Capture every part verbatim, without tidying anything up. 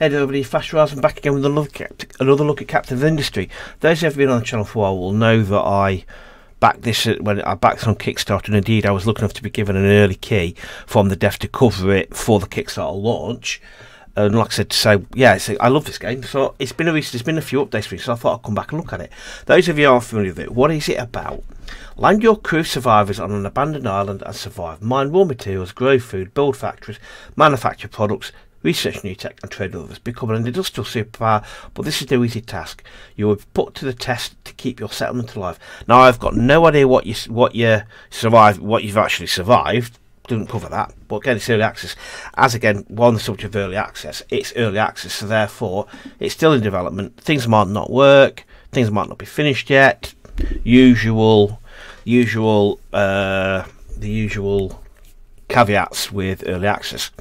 Hey everybody, Flash Trouserman back again with another, another look at Captain of Industry. Those who have been on the channel for a while will know that I backed this when I backed on Kickstarter, and indeed I was lucky enough to be given an early key from the dev to cover it for the Kickstarter launch. And like I said, so yeah, so I love this game. So it's been a recent, there's been a few updates for me, so I thought I'd come back and look at it. Those of you who are familiar with it, what is it about? Land your crew of survivors on an abandoned island and survive. Mine raw materials, grow food, build factories, manufacture products, research new tech and trade with others. Become an industrial superpower, but this is no easy task. You will be put to the test to keep your settlement alive. Now I've got no idea what you what you survive, what you've actually survived. Didn't cover that. But again, it's early access. As again, on the subject of early access, it's early access, so therefore it's still in development. Things might not work. Things might not be finished yet. Usual, usual, uh, the usual caveats with early access.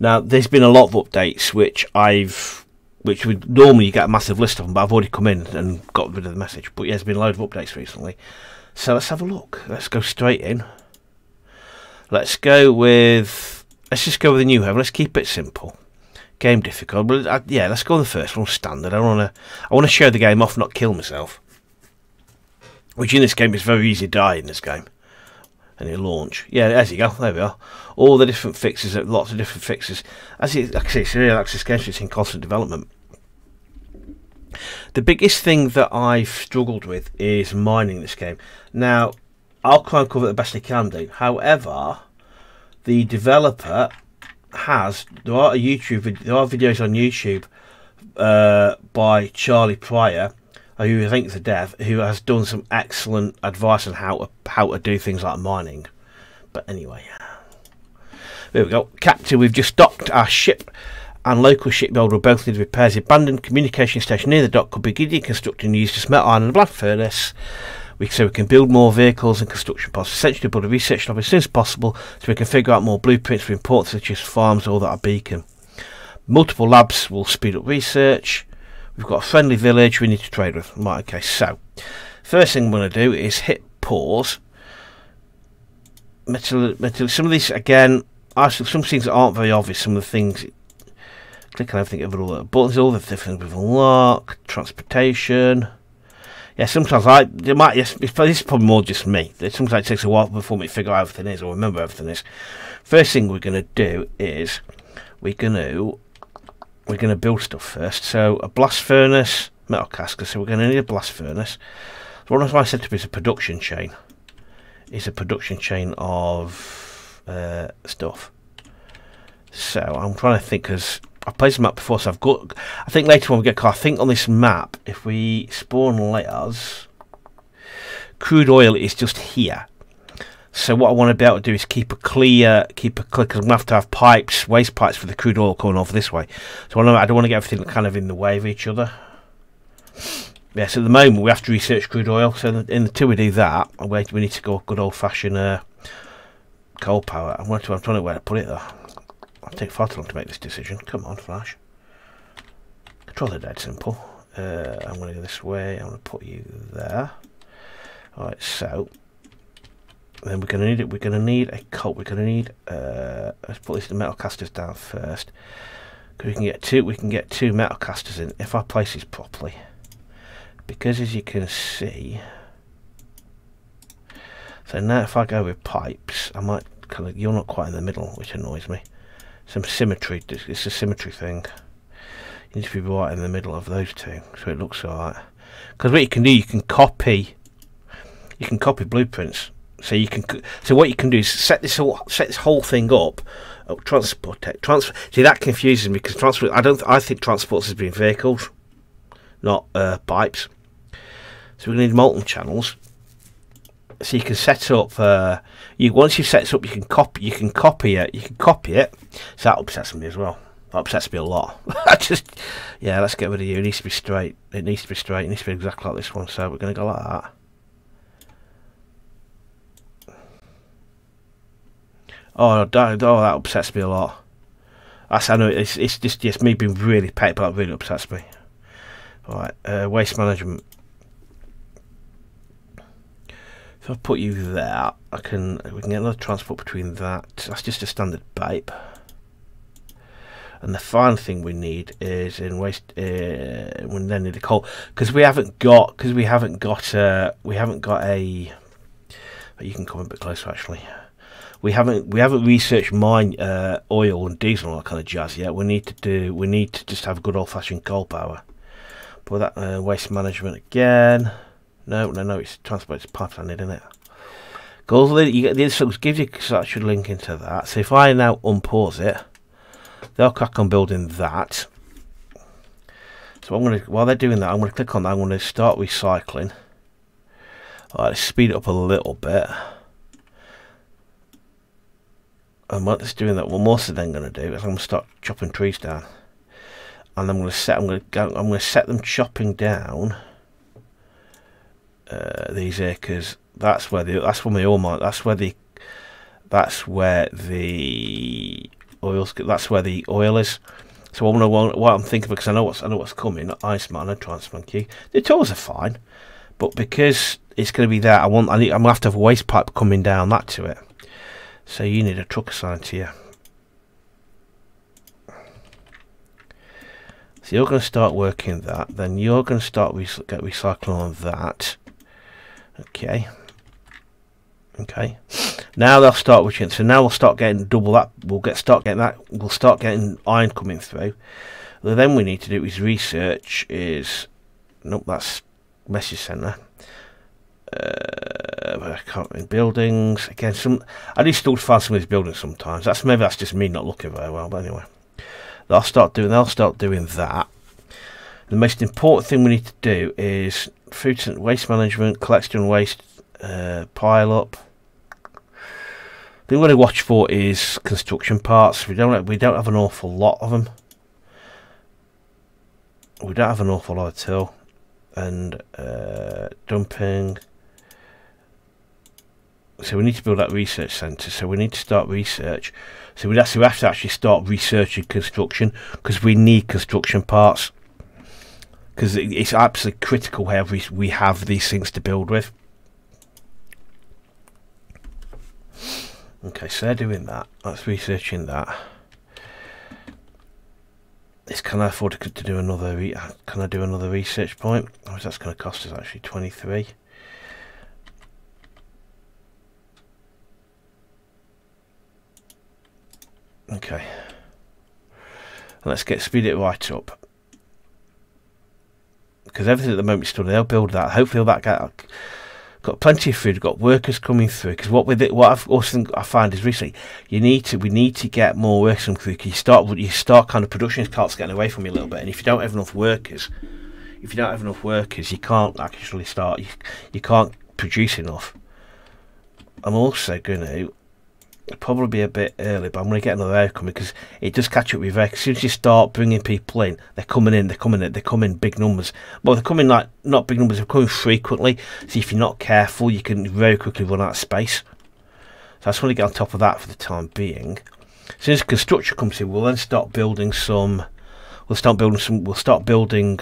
Now, there's been a lot of updates which I've, which would normally you get a massive list of them, but I've already come in and got rid of the message. But yeah, there's been a load of updates recently. So let's have a look. Let's go straight in. Let's go with, let's just go with a new home. Let's keep it simple. Game difficult. But I, yeah, let's go with the first one, standard. I want to, I want to show the game off, not kill myself. Which in this game is very easy to die in this game. And it launch. Yeah, there you go. There we are. All the different fixes, lots of different fixes. As you, like I say, it's a real access game, so it's in constant development. The biggest thing that I've struggled with is mining this game. Now, I'll try and cover it the best I can do. However, the developer has there are a YouTube there are videos on YouTube uh, by Charlie Pryor, who I think is a dev, who has done some excellent advice on how to, how to do things like mining. But anyway, there we go. Captain, we've just docked our ship, and local shipbuilder will both need repairs. The abandoned communication station near the dock could be giddily constructed and used to smelt iron and a blast furnace. We, so we can build more vehicles and construction parts. Essentially build a research lab as soon as possible so we can figure out more blueprints for imports such as farms or that are beacon. Multiple labs will speed up research. We've got a friendly village we need to trade with. Right, okay, so first thing I'm going to do is hit pause. Metal, metal, some of these, again, some things aren't very obvious. Some of the things, click on everything over all the buttons, all the different things we've unlocked, transportation. Yeah, sometimes I, there might, yes, this is probably more just me. Sometimes it takes a while before we figure out everything is or remember everything is. First thing we're going to do is we're going to we're going to build stuff first. So a blast furnace, metal cask. So we're going to need a blast furnace. So one of my setup is a production chain. It's a production chain of uh, stuff. So I'm trying to think because I've played the map before, so I've got. I think later when we get, I think on this map, if we spawn layers, crude oil is just here. So what I want to be able to do is keep a clear, keep a clear, because I'm going to have to have pipes, waste pipes for the crude oil coming off this way. So I don't want to get everything kind of in the way of each other. Yeah, so at the moment we have to research crude oil. So in the two we do that, we need to go good old fashioned uh, coal power. I'm trying to know where to put it though. I'll take far too long to make this decision. Come on, Flash. Control the dead simple. Uh, I'm going to go this way. I'm going to put you there. All right. So then we're going to need it. We're going to need a coal. We're going to need. Uh, let's put these metal casters down first. Because we can get two. We can get two metal casters in if I place these properly. Because as you can see. So now if I go with pipes, I might kind of. You're not quite in the middle, which annoys me. Some symmetry, it's a symmetry thing. You need to be right in the middle of those two, so it looks alright. Because what you can do, you can copy, you can copy blueprints. So you can, so what you can do is set this whole, set this whole thing up. Oh, transport tech, transfer. See, that confuses me because transport. I don't, I think transports has been vehicles, not uh, pipes. So we're gonna need molten channels. So you can set up. Uh, you once you've set it up, you can copy. You can copy it. You can copy it. So that upsets me as well. That upsets me a lot. I just, yeah. Let's get rid of you. It needs to be straight. It needs to be straight. It needs to be exactly like this one. So we're going to go like that. Oh, that, oh, that upsets me a lot. That's, I know it's it's just just me being really petty, but that really upsets me. All right, uh, waste management. I'll put you there. I can. We can get another transport between that. That's just a standard pipe. And the final thing we need is in waste. Uh, we then need a coal because we haven't got because we haven't got a we haven't got a. You can come a bit closer actually. We haven't we haven't researched mine uh, oil and diesel and all that kind of jazz yet. We need to do we need to just have good old fashioned coal power. But that uh, waste management again. No no no, it's transport, it's pipeline, isn't it? Goals you get this gives you so that should link into that. So if I now unpause it, they'll crack on building that. So I'm gonna while they're doing that, I'm gonna click on that. I'm gonna start recycling. Alright, let's speed it up a little bit. And while it's doing that, what I'm also then going to do is I'm going to start chopping trees down, and I'm going to set I'm going to go, I'm going to set them chopping down uh, these acres. That's where the that's where my oil mine. That's where the that's where the oils. That's where the oil is. So I'm going to what, what I'm thinking because I know what's I know what's coming. Ice man and transman key. The tools are fine, but because it's going to be there, I want I need I'm going to have to have a waste pipe coming down that to it. So you need a truck assigned to you. So you're going to start working that. Then you're going to start re get recycling on that. Okay. Okay. Now they'll start reaching. So now we'll start getting double that. We'll get start getting that. We'll start getting iron coming through. Well, then we need to do is research is. Nope, that's message center. Uh, but I can't in buildings again. Some I do still find some of these buildings sometimes. That's maybe that's just me not looking very well. But anyway, they'll start doing. They'll start doing that. The most important thing we need to do is food and waste management, collection waste uh, pile up. The thing we're going to watch for is construction parts. We don't. We don't have an awful lot of them. We don't have an awful lot at all. And uh, dumping. So we need to build that research centre. So we need to start research. So we actually have to actually start researching construction because we need construction parts. Because it's absolutely critical how we we have these things to build with. Okay, so they're doing that. That's researching that. Is can I afford to, to do another? Re can I do another research point? Oh, that's going to cost us actually twenty-three. Okay, let's get speed it right up because everything at the moment is still. They'll build that. Hopefully, that got got plenty of food. Got workers coming through because what with it, what I've also I find is recently you need to we need to get more workers coming through. You start you start kind of production starts getting away from you a little bit, and if you don't have enough workers, if you don't have enough workers, you can't actually start. You, you can't produce enough. I'm also going to. Probably be a bit early, but I'm going to get another outcome because it does catch up with you. As soon as you start bringing people in, they're coming in, they're coming in, they're coming in big numbers. Well, they're coming like not big numbers, they're coming frequently. So if you're not careful, you can very quickly run out of space. So I just want to get on top of that for the time being. As soon as construction comes in, we'll then start building some. We'll start building some. We'll start building,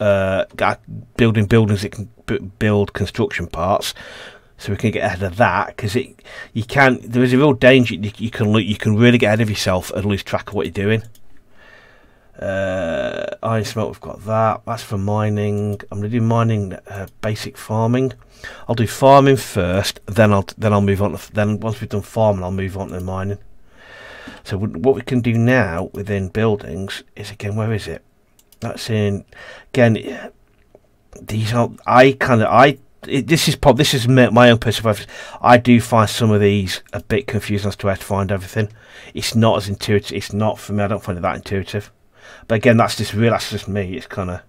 uh, building buildings that can build construction parts. So we can get ahead of that because it you can there is a real danger you, you can you can really get ahead of yourself and lose track of what you're doing. Uh, iron smelt, we've got that. That's for mining. I'm going to do mining, uh, basic farming. I'll do farming first, then I'll then I'll move on. To, then once we've done farming, I'll move on to mining. So what we can do now within buildings is again, where is it? That's in again. These are I kind of I. It, this is pop. This is my own personal preference. I do find some of these a bit confusing as to where to find everything. It's not as intuitive. It's not for me. I don't find it that intuitive. But again, that's just real. That's just me. It's kind of.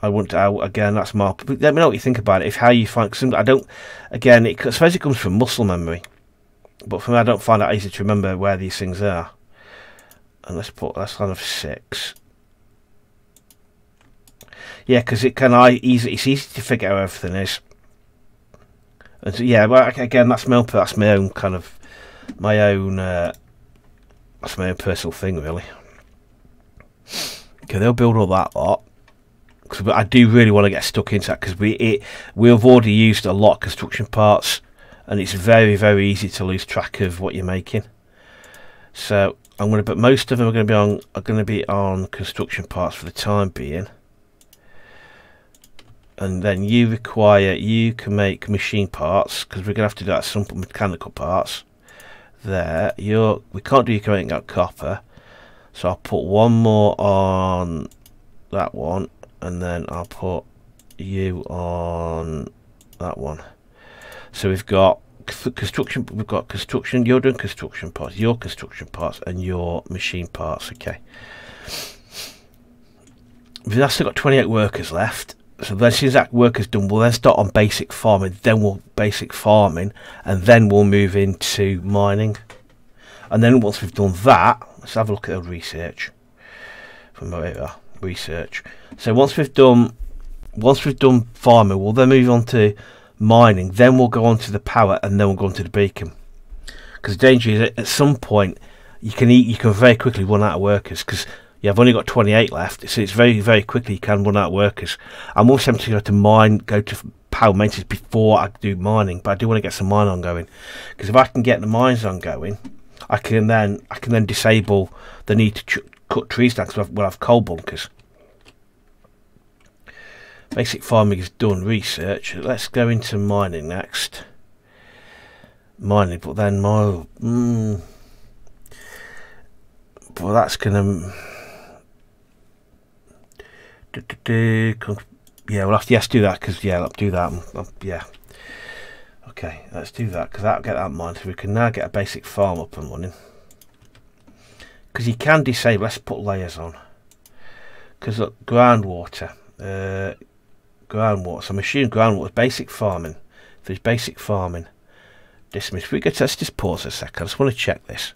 I want to. I, again, that's my. Let me know what you think about it. If how you find. Cause I don't. Again, it, I suppose it comes from muscle memory. But for me, I don't find it easy to remember where these things are. And let's put. That's kind of six. Yeah, because it can I easy. It's easy to figure out how everything is. And so, yeah, well, again, that's my own, that's my own kind of my own. Uh, that's my own personal thing, really. Okay, they'll build all that lot. Cause I do really want to get stuck into that because we it we've already used a lot of construction parts, and it's very very easy to lose track of what you're making. So I'm going to, but most of them are going to be on are going to be on construction parts for the time being. And then you require, you can make machine parts, because we're going to have to do that, some mechanical parts. There, you're, we can't do, you can make out copper. So I'll put one more on that one, and then I'll put you on that one. So we've got construction, we've got construction, you're doing construction parts, your construction parts, and your machine parts, okay. We've also got twenty-eight workers left. So then, since that work is done, we'll then start on basic farming, then we'll basic farming, and then we'll move into mining. And then once we've done that, let's have a look at our research. From over research. So once we've done, once we've done farming, we'll then move on to mining. Then we'll go on to the power, and then we'll go on to the beacon. Because the danger is, at some point, you can eat, you can very quickly run out of workers, because yeah, I've only got twenty-eight left, so it's very, very quickly you can run out of workers. I'm also tempted to go to mine, go to power maintenance before I do mining, but I do want to get some mine ongoing, because if I can get the mines ongoing, I can then I can then disable the need to ch cut trees down, because we'll have coal bunkers. Basic farming is done. Research. Let's go into mining next. Mining, but then my, mm, well, that's gonna. Yeah, we'll have to, yes, do that, because yeah, I'll do that. I'll, yeah, okay, let's do that, because that'll get that in mind. So we can now get a basic farm up and running, because you can disable. Let's put layers on, because look, groundwater, uh, groundwater. So I'm assuming groundwater, basic farming. If there's basic farming, dismiss. We could, let's just pause a second. I just want to check this.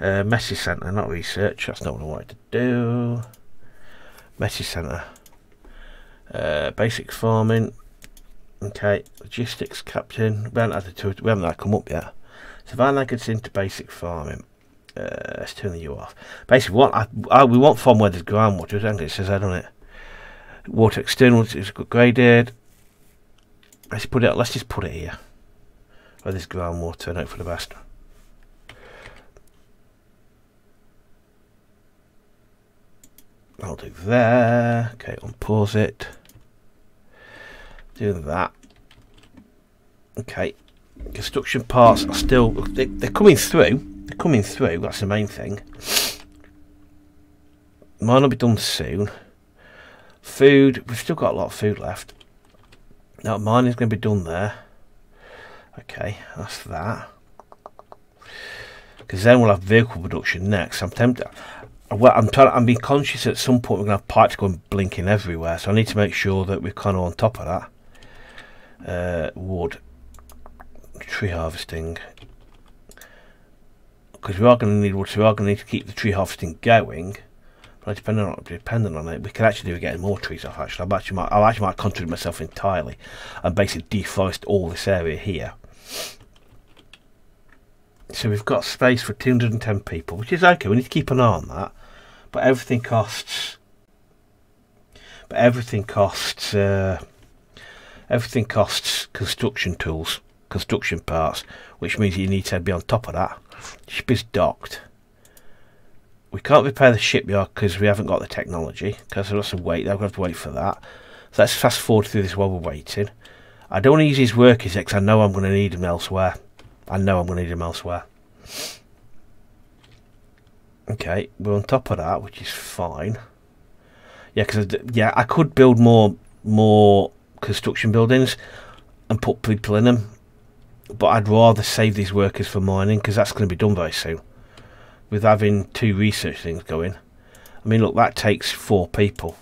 Uh, message center, not research. That's not what I wanted to do. Message center, uh, basic farming, okay, logistics captain, we haven't had, to, we haven't had come up yet, so van gets into basic farming, uh, let's turn the U off, basically what I, I, we want farm where there's groundwater, don't it? It says that on it, water external is graded, let's put it, let's just put it here, where there's groundwater, and hope for the best. I'll do there. Okay, unpause it. Do that. Okay, construction parts are still, they, they're coming through. They're coming through. That's the main thing. Mine will be done soon. Food. We've still got a lot of food left. Now mine is going to be done there. Okay, that's that. Because then we'll have vehicle production next. I'm tempted. Well, I'm trying. I'm being conscious at some point we're gonna have pipes going blinking everywhere, so I need to make sure that we're kind of on top of that. Uh, wood, tree harvesting, because we are going to need wood, so we are going to need to keep the tree harvesting going. But depending on depending on it, we could actually do getting more trees off. Actually, I actually might, I actually might contradict myself entirely and basically deforest all this area here. So we've got space for two hundred and ten people, which is okay. We need to keep an eye on that, but everything costs. But everything costs. Uh, everything costs construction tools, construction parts, which means you need to be on top of that. Ship is docked. We can't repair the shipyard because we haven't got the technology. Because there's lots of wait. I'll have to wait for that. So let's fast forward through this while we're waiting. I don't want to use his workers because I know I'm going to need them elsewhere. I know I'm going to need them elsewhere. Okay, we're on top of that, which is fine. Yeah, because yeah, I could build more more construction buildings and put people in them, but I'd rather save these workers for mining because that's going to be done very soon. With having two research things going, I mean, look, that takes four people.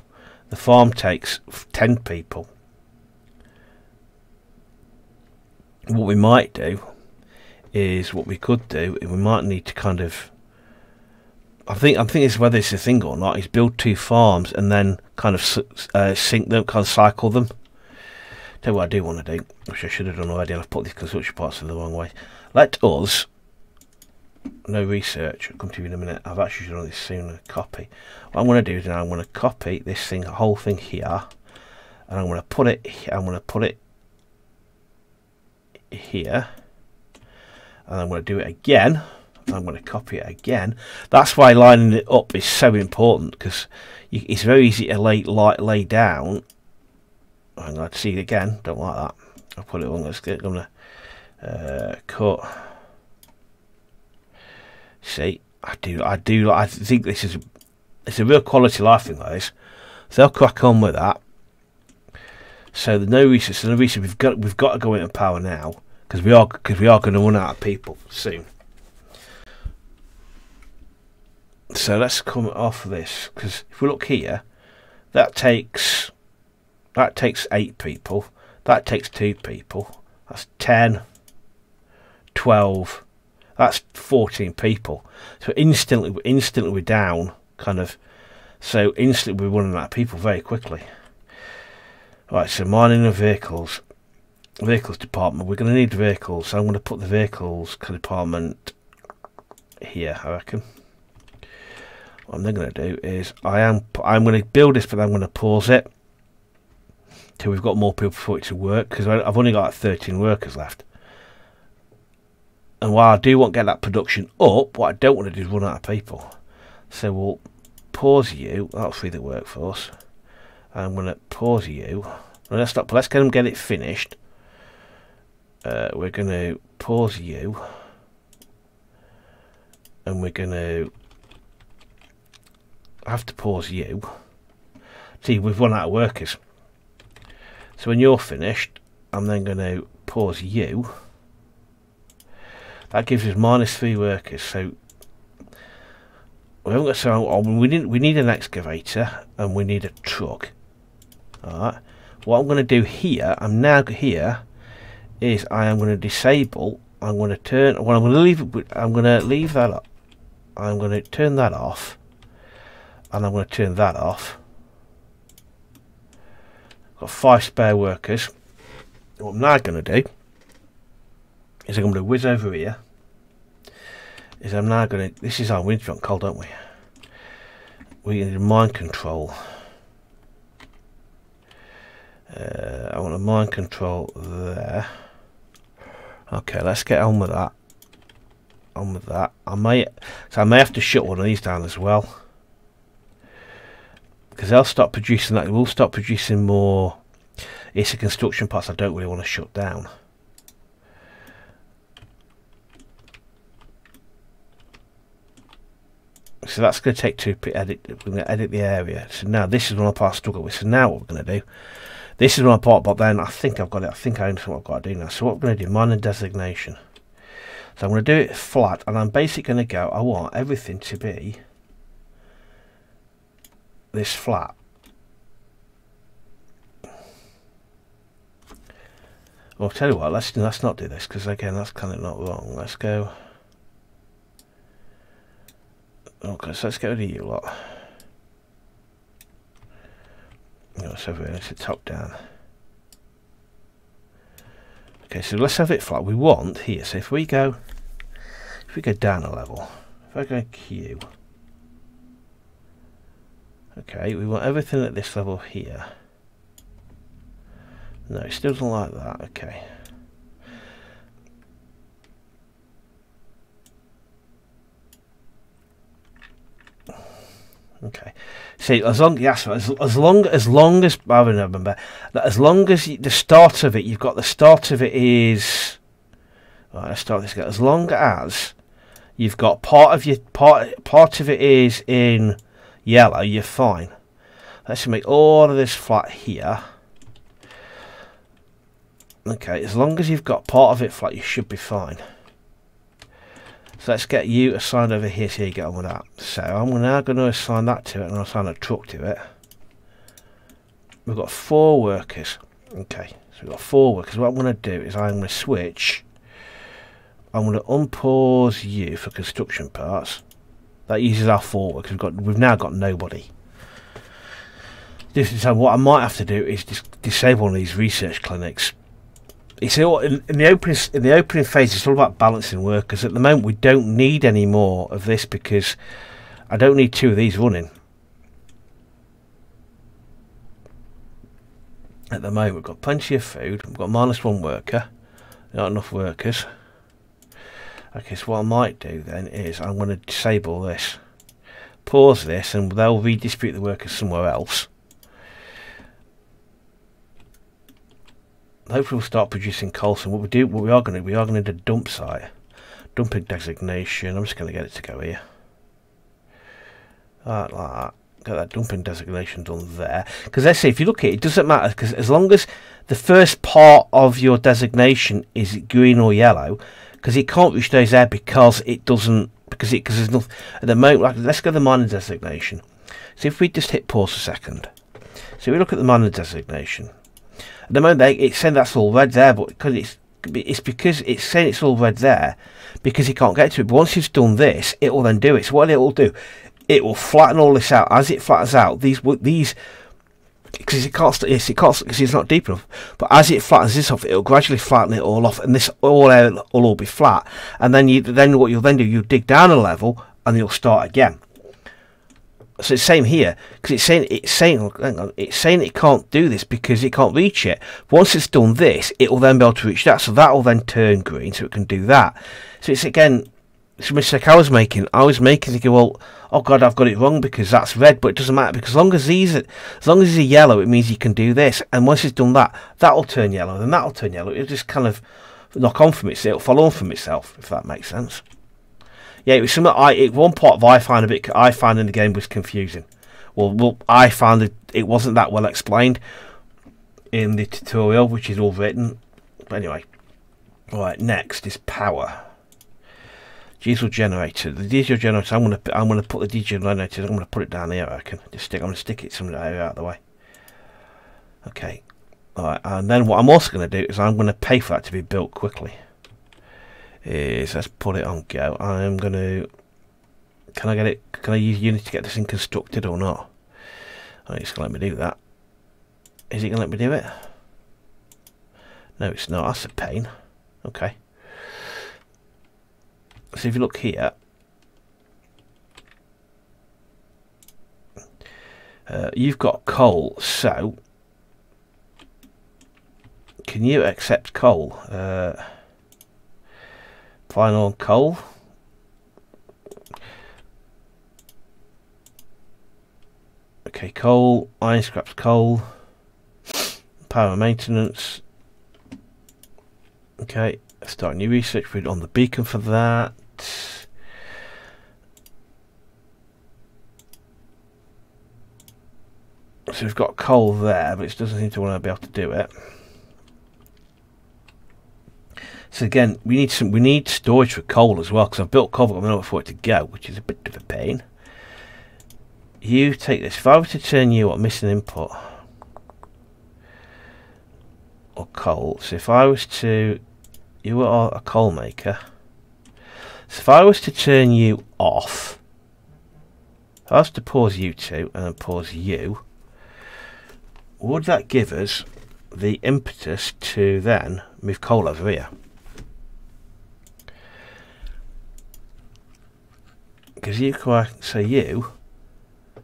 The farm takes ten people. What we might do. Is what we could do, and we might need to kind of. I think I'm thinking whether it's a thing or not. Is build two farms and then kind of uh, sink them, kind of cycle them. Tell you what I do want to do, which I should have done already, and I've put these construction parts in the wrong way. Let us. No research. I'll come to you in a minute. I've actually done this sooner. Copy. What I'm going to do is now I'm going to copy this thing, whole thing here, and I'm going to put it. I'm going to put it here. And I'm going to do it again. I'm going to copy it again. That's why lining it up is so important, because it's very easy to lay, lay, lay down. I'm going to see it again. Don't like that. I'll put it on. Let's get going to uh, cut. See, I do, I do. I think this is it's a real quality life thing like this. So they'll crack on with that. So there's no reason. So no reason we've got we've got to go into power now, because we are because we are going to run out of people soon. So let's come off this, because if we look here, that takes that takes eight people. That takes two people. That's ten. Twelve. That's fourteen people. So instantly, instantly we're down, kind of. So instantly we're running out of people very quickly. Right. So mining and vehicles, vehicles department. We're going to need vehicles. So I'm going to put the vehicles department here, I reckon. What I'm then going to do is I am I'm going to build this, but I'm going to pause it till we've got more people for it to work, because I've only got like thirteen workers left. And while I do want to get that production up, what I don't want to do is run out of people. So we'll pause you. That'll free the workforce. I'm going to pause you. No, let's stop. Let's get them get it finished. Uh, we're going to pause you, and we're going to have to pause you. See, we've run out of workers. So when you're finished, I'm then going to pause you. That gives us minus three workers, so we haven't got so. We didn't. We need an excavator and we need a truck. All right. What I'm going to do here, I'm now here, is I am going to disable. I'm going to turn. Well, I'm going to leave. I'm going to leave that up. I'm going to turn that off, and I'm going to turn that off. Got five spare workers. What I'm now going to do is I'm going to whiz over here. Is I'm now going to. This is our winter on coal, don't we? We need mine control. Uh, I want a mine control there. Okay, let's get on with that. On with that. I may. So I may have to shut one of these down as well, because they'll stop producing that. We'll stop producing more. It's a construction parts I don't really want to shut down. So that's going to take two. Edit. We're going to edit the area. So now this is one part I struggle with. So now what we're going to do. This is one part, but then I think I've got it. I think I understand what I've got to do now. So what we're going to do, mine and designation. So I'm going to do it flat, and I'm basically going to go. I want everything to be this flat. Well, I'll tell you what. Let's let's not do this, because again, that's kind of not wrong. Let's go. Okay, so let's get rid of you lot. Let's have it, let's have it top down. Okay, so let's have it flat. We want here. So if we go, if we go down a level, if I go Q. Okay, we want everything at this level here. No, it still doesn't like that. Okay. Okay, see, as long yes, as as long as long as I remember that, as long as you, the start of it, you've got the start of it is. Right, let's start this again. As long as you've got part of your part part of it is in yellow, you're fine. Let's make all of this flat here. Okay, as long as you've got part of it flat, you should be fine. So let's get you assigned over here so you get on with that. So I'm now going to assign that to it, and I'll assign a truck to it. We've got four workers. Okay, so we've got four workers. What I'm going to do is I'm going to switch. I'm going to unpause you for construction parts. That uses our four workers. We've got, we've now got nobody. This is what I might have to do is dis disable one of these research clinics. It's all, in, in the opening in the opening phase. It's all about balancing workers. At the moment, we don't need any more of this, because I don't need two of these running. At the moment, we've got plenty of food. We've got minus one worker, not enough workers. Okay, so what I might do then is I'm going to disable this, pause this, and they'll redistribute the workers somewhere else. Hopefully we'll start producing coal. So what we do, what we are going to, we are going to do a dump site, dumping designation. I'm just going to get it to go here. All right, like that. Got that dumping designation done there, because let's see, if you look at it, it doesn't matter, because as long as the first part of your designation is green or yellow, because it can't reach those there because it doesn't, because it, because there's nothing at the moment. Like, let's go to the mining designation. So if we just hit pause a second, so we look at the mining designation at the moment, they, it's saying that's all red there, but because it's it's because it's saying it's all red there because it can't get to it. But once it's done this, it will then do it. So what it will do, it will flatten all this out. As it flattens out, these these because it can't, yes, it can't, because it's not deep enough. But as it flattens this off, it'll gradually flatten it all off, and this all air will all be flat. And then you, then what you'll then do, you dig down a level, and you'll start again. So it's same here, because it's saying it's saying hang on, it's saying it can't do this because it can't reach it. Once it's done this, it will then be able to reach that. So that will then turn green, so it can do that. So it's again. So mistake I was making, I was making to go, well, oh god, I've got it wrong because that's red, but it doesn't matter because as long as these, are, as long as these are yellow, it means you can do this. And once it's done that, that will turn yellow, then that will turn yellow. It'll just kind of knock on from itself, it'll follow on from itself, if that makes sense. Yeah, it was something I, it, one part of I find a bit, I find in the game was confusing. Well, well, I found it, it wasn't that well explained in the tutorial, which is all written. But anyway, all right, next is power. Diesel generator. The diesel generator. I'm gonna. I'm gonna put the diesel generator. I'm gonna put it down here. I can just stick. I'm gonna stick it somewhere out of the way. Okay. All right. And then what I'm also gonna do is I'm gonna pay for that to be built quickly. Is let's put it on go. I'm gonna. Can I get it? Can I use Unity to get this thing constructed or not? Oh, it's gonna let me do that. Is it gonna let me do it? No, it's not. That's a pain. Okay. So if you look here, uh, you've got coal, so can you accept coal? Uh, fine on coal. Okay, coal, iron scraps, coal, power maintenance. Okay, start a new research. We're on the beacon for that. So we've got coal there, but it doesn't seem to want to be able to do it. So again, we need some, we need storage for coal as well, because I've built coal, but I'm not enough for it to go, which is a bit of a pain. You take this. If I were to turn you what missing input or coal. So if I was to, you are a coal maker. So if I was to turn you off, if I was to pause you two and pause you, would that give us the impetus to then move coal over here? Because you can say you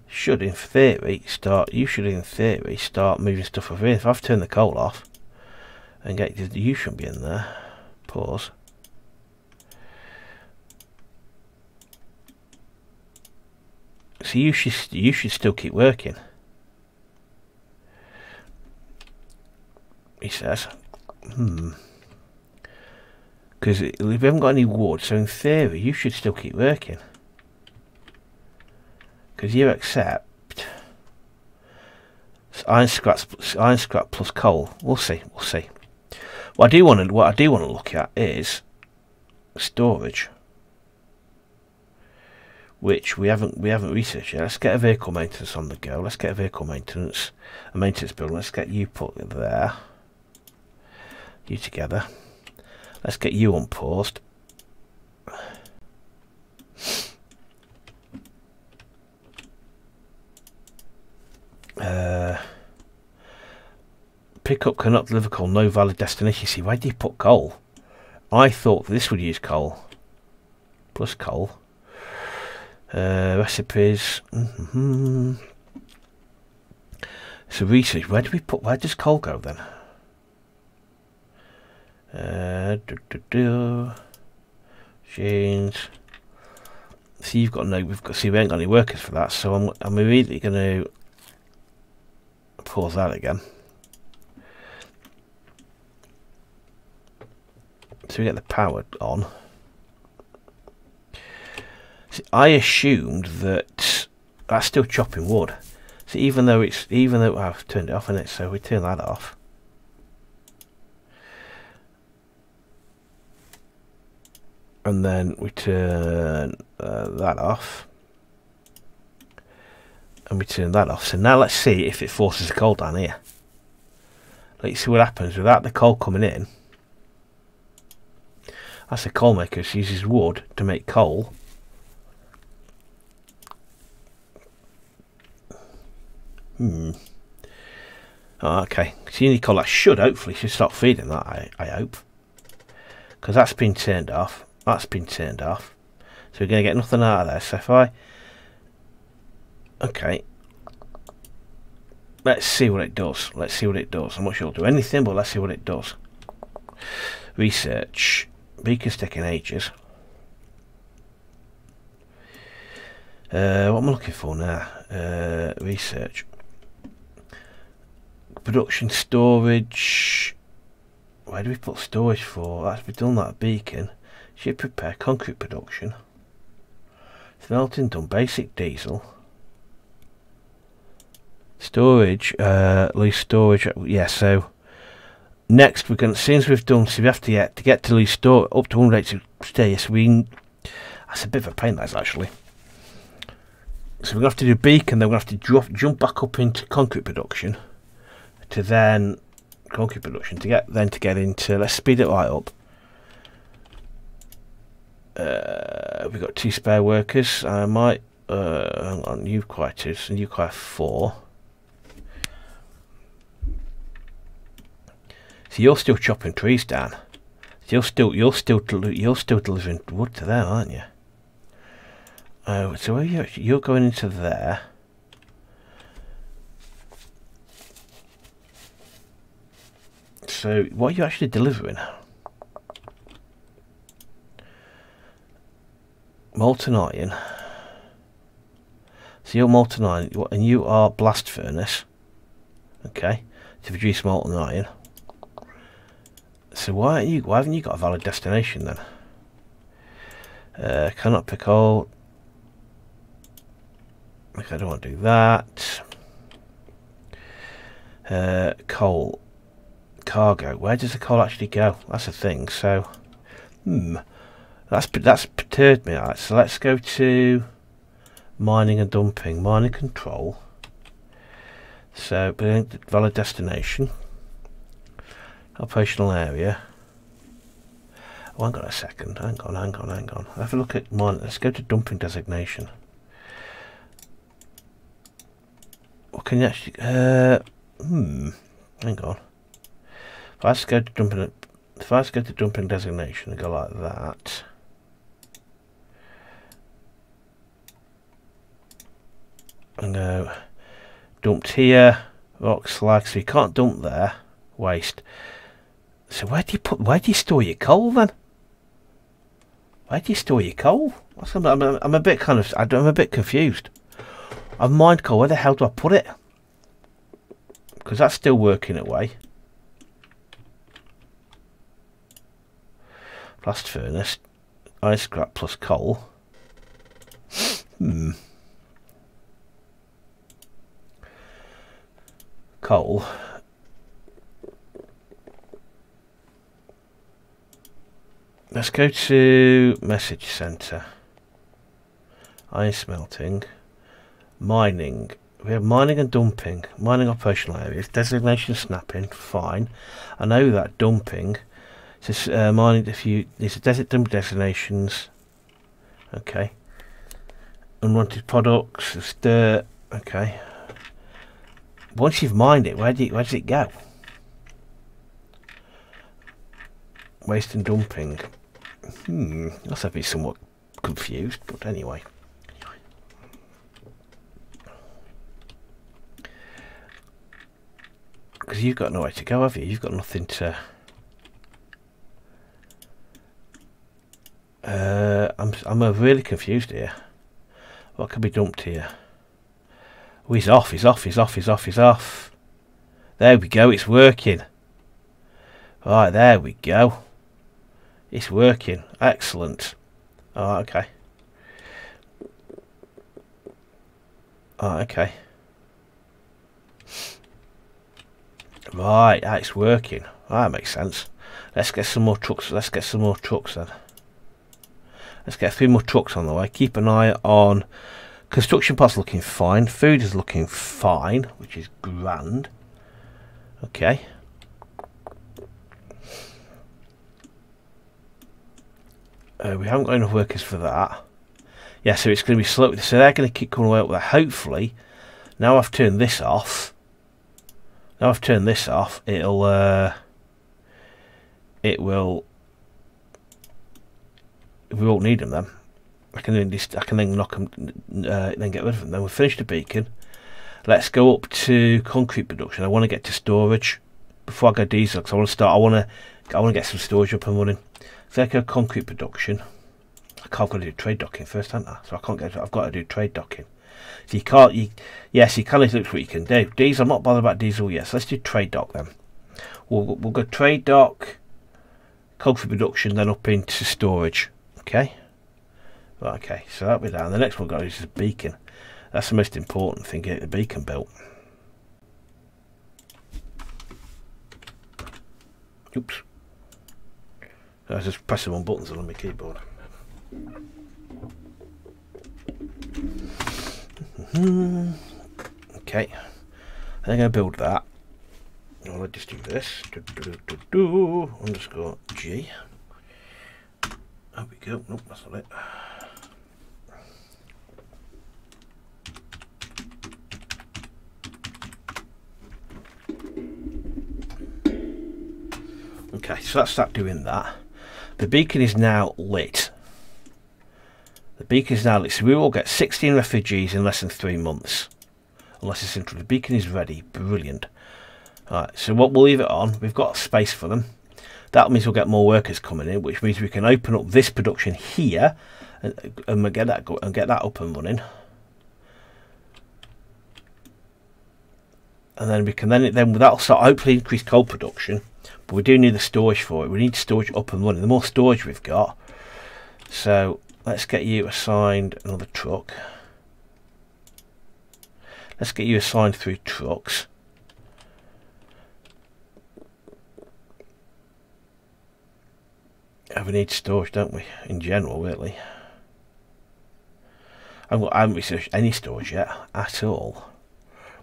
should in theory start, you should in theory start moving stuff over here. If I've turned the coal off and get the, you shouldn't be in there. Pause. So you should you should still keep working, he says. Hmm. Because we haven't got any wood, so in theory you should still keep working. Because you accept iron scrap, iron scrap plus coal. We'll see. We'll see. What I do want to what I do want to look at is storage, which we haven't we haven't researched yet. Let's get a vehicle maintenance on the go. Let's get a vehicle maintenance, a maintenance building. Let's get you put there. You together. Let's get you unpaused. Uh, pickup cannot deliver coal. No valid destination. See, why do you put coal? I thought this would use coal. Plus coal. Uh, recipes. Mm-hmm. So research. Where do we put? Where does coal go then? Uh, do, do, do. jeans. See, you've got no, we've got, see, we ain't got any workers for that, so I'm, I'm immediately going to pause that again. So we get the power on. See, I assumed that that's still chopping wood. So even though it's, even though I've turned it off, isn't it? So we turn that off. And then we turn uh, that off. And we turn that off. So now let's see if it forces the coal down here. Let's see what happens without the coal coming in. That's a coal maker. She uses wood to make coal. Hmm. Oh, okay. So you need coal. That should hopefully should stop feeding that, I, I hope. Because that's been turned off. That's been turned off. So we're going to get nothing out of there. So if I... Okay. Let's see what it does. Let's see what it does. I'm not sure it'll do anything, but let's see what it does. Research. Beacon's taking ages. Uh, what am I looking for now? Uh, research. Production, storage. Where do we put storage for? That's we've done that beacon. Ship prepare, concrete production. Smelting done, basic diesel. Storage, uh, least storage. Yeah, so next we're going to, since we've done, so we have to get to, get to least store up to one hundred eighty days. We can, that's a bit of a pain, that's actually. So we're going to have to do beacon, then we're going to have to drop, jump back up into concrete production to then concrete production to get then to get into, let's speed it right up. Uh, we've got two spare workers. I might uh, hang on, you require two and so you require four. So you're still chopping trees down. So you're still you're still you're still delivering wood to them, aren't you? Oh, so where you you're going into there. So what are you actually delivering? Molten iron. So you're molten iron, and you are blast furnace. Okay, to produce molten iron. So why aren't you? Why haven't you got a valid destination then? Uh, cannot pick all. Okay, I don't want to do that. Uh, coal. Cargo. Where does the coal actually go? That's the thing. So, hmm. That's that's perturbed me. All right, so let's go to mining and dumping. Mining control. So, valid destination. Operational area. Oh, hang on a second. Hang on, hang on, hang on. Have a look at mine. Let's go to dumping designation. What can you actually... Uh, hmm. Hang on. If I just go to dumping... If I just go to dumping designation and go like that... And go... Dumped here. Rock slag. So you can't dump there. Waste. So where do you put... Where do you store your coal then? Where do you store your coal? I'm, I'm, I'm a bit kind of... I'm a bit confused. I've mined coal, where the hell do I put it? Because that's still working away. Blast furnace, ice scrap plus coal. Hmm. Coal. Let's go to message center. Iron smelting. Mining. We have mining and dumping. Mining operational areas. Designation snapping. Fine. I know that dumping. This uh, mining. If you, these are desert dump designations. Okay. Unwanted products. There's dirt. Okay. Once you've mined it, where do you, where does it go? Waste and dumping. Hmm. That's a bit somewhat confused, but anyway. Because you've got nowhere to go, have you? You've got nothing to... Uh, I'm I'm really confused here. What can be dumped here? Oh, he's off, he's off, he's off, he's off, he's off. There we go, it's working. Right, there we go. It's working. Excellent. Alright, okay. Alright, okay. Right, it's working. That makes sense. Let's get some more trucks. Let's get some more trucks then. Let's get three more trucks on the way. Keep an eye on construction parts. Looking fine. Food is looking fine, which is grand. Okay. Uh, we haven't got enough workers for that. Yeah, so it's going to be slow. So they're going to keep coming away up there. Hopefully, now I've turned this off. Now I've turned this off. It'll. Uh, it will. We won't need them then. I can then I can then knock them, uh, then get rid of them. Then we've finished the beacon. Let's go up to concrete production. I want to get to storage before I go diesel, because I want to start. I want to. I want to get some storage up and running. So I go concrete production. I can't go to do trade docking first, haven't I? So I can't get. I've got to do trade docking. So you can't. You yes, you can. It looks what you can do. Diesel. I'm not bothered about diesel. Yes, let's do trade dock then. We'll we'll go trade dock, concrete production, then up into storage. Okay, right, okay, so that'll be down. The next one goes is beacon. That's the most important thing, get the beacon built. Oops, I was just pressing one buttons on my keyboard. Mm-hmm. Okay, I'm going to build that. Well, I'll just do this do, do, do, do, do. underscore G. There we go. Nope, that's not it. Okay, so that's that doing that. The beacon is now lit. The beacon is now lit. So we will get sixteen refugees in less than three months. Unless it's central. The beacon is ready. Brilliant. Alright, so what we'll leave it on. We've got space for them. That means we'll get more workers coming in, which means we can open up this production here and, and get that go and get that up and running, and then we can then then that'll start hopefully increase coal production. But we do need the storage for it. We need storage up and running. The more storage we've got, so let's get you assigned another truck. Let's get you assigned three trucks. We need storage, don't we, in general, really. I haven't researched any storage yet at all.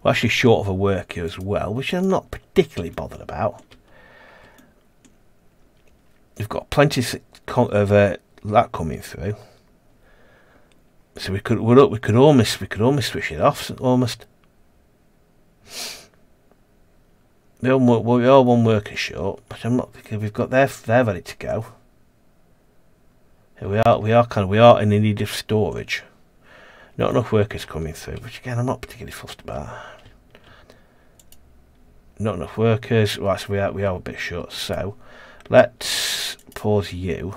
We're actually short of a worker as well, which I'm not particularly bothered about. We've got plenty of uh, that coming through, so we could we're up, we could almost we could almost switch it off almost. We are one worker short, but I'm not, because we've got their they're ready to go. We are, we are kind of, we are in the need of storage. Not enough workers coming through, which again I'm not particularly fussed about. Not enough workers, right? So we are, we are a bit short. So let's pause you.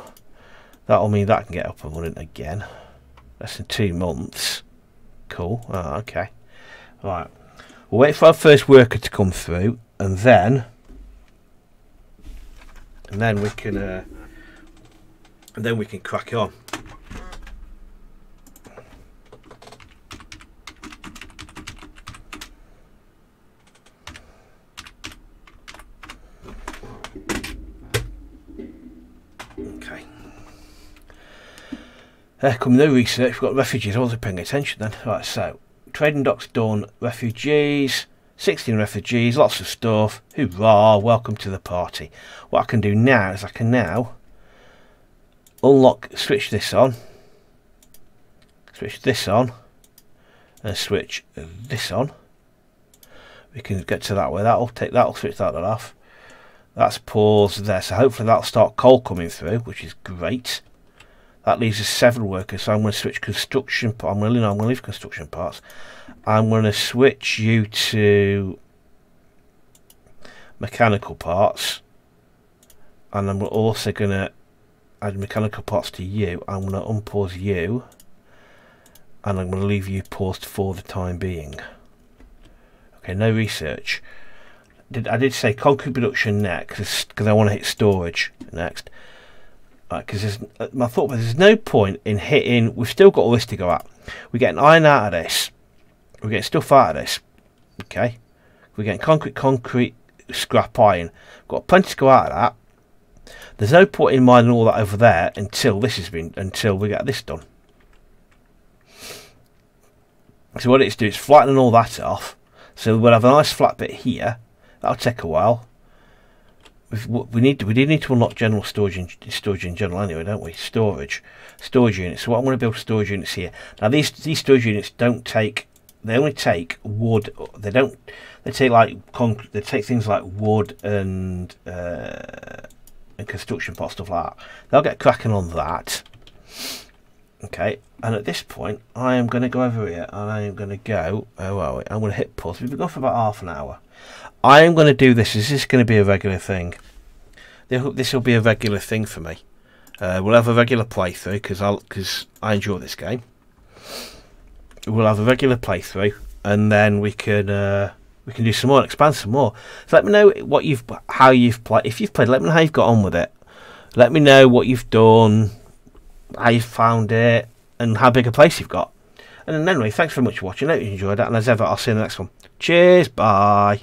That'll mean that can get up and running again. Less than two months. Cool. Ah, oh, okay. Right. We'll wait for our first worker to come through, and then, and then we can. Uh, And then we can crack on. Okay. There come no research. We've got refugees. I wasn't paying attention then. Right, so trading docks done. Refugees. sixteen refugees. Lots of stuff. Hoorah. Welcome to the party. What I can do now is I can now unlock, switch this on, switch this on, and switch this on. We can get to that way. That'll take, that'll switch that one off. That's paused there, so hopefully that'll start coal coming through, which is great. That leaves us seven workers, so I'm going to switch construction. I'm really not, I'm going to leave construction parts. I'm going to switch you to mechanical parts, and I'm also going to add mechanical parts to you. I'm going to unpause you, and I'm going to leave you paused for the time being. Okay, no research. Did I did say concrete production next, because I want to hit storage next. Because right, my thought was, there's no point in hitting. We've still got all this to go at. We're getting iron out of this. We're getting stuff out of this. Okay, we're getting concrete, concrete, scrap iron. We've got plenty to go out of that. There's no point in mining all that over there until this has been, until we get this done. So what it's do is flatten all that off. So we'll have a nice flat bit here. That'll take a while. We've, we need to, we do need to unlock general storage in, storage in general anyway, don't we? Storage, storage units. So what I'm going to build storage units here. Now these these storage units don't take. They only take wood. They don't. They take like concrete. They take things like wood and. Uh, And construction pot, stuff like that. They'll get cracking on that. Okay, and at this point I am going to go over here, and I am going to go, oh are we? I'm going to hit pause. We've been gone for about half an hour. I am going to do this. Is this going to be a regular thing? This will be a regular thing for me. Uh, we'll have a regular playthrough, because I'll because I enjoy this game. We'll have a regular playthrough, and then we can uh, we can do some more and expand some more. So let me know what you've, how you've played. If you've played, let me know how you've got on with it. Let me know what you've done, how you found it, and how big a place you've got. And then anyway, thanks very much for watching. I hope you enjoyed that. And as ever, I'll see you in the next one. Cheers. Bye.